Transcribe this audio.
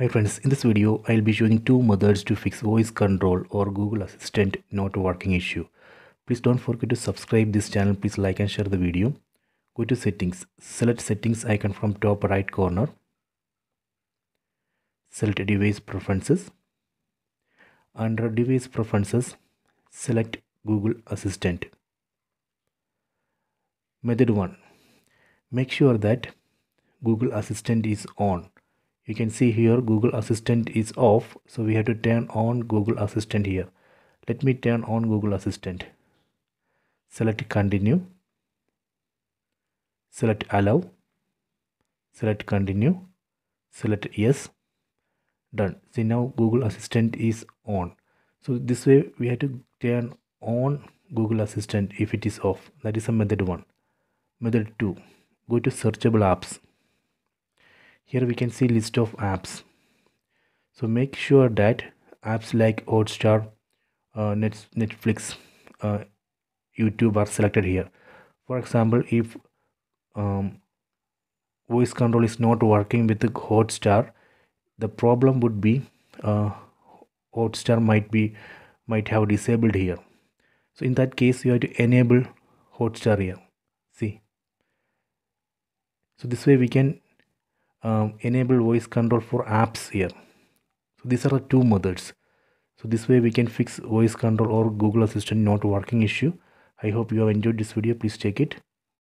Hi friends, in this video I'll be showing two methods to fix voice control or Google Assistant not working issue. Please don't forget to subscribe this channel. Please like and share the video. Go to settings. Select settings icon from top right corner. Select device preferences. Under device preferences, select Google Assistant. Method 1. Make sure that Google Assistant is on. You can see here Google Assistant is off, so we have to turn on Google Assistant here. Let me turn on Google Assistant. Select continue. Select allow. Select continue. Select yes. Done. See, now Google Assistant is on. So this way we have to turn on Google Assistant if it is off. That is a method 1. Method 2. Go to searchable apps. Here we can see list of apps. So make sure that apps like Hotstar, Netflix, YouTube are selected here. For example, if voice control is not working with the Hotstar, the problem would be Hotstar might have disabled here. So in that case, you have to enable Hotstar here. See. So this way we can enable voice control for apps here. So these are the two methods. So this way we can fix voice control or Google Assistant not working issue. I hope you have enjoyed this video. Please take it.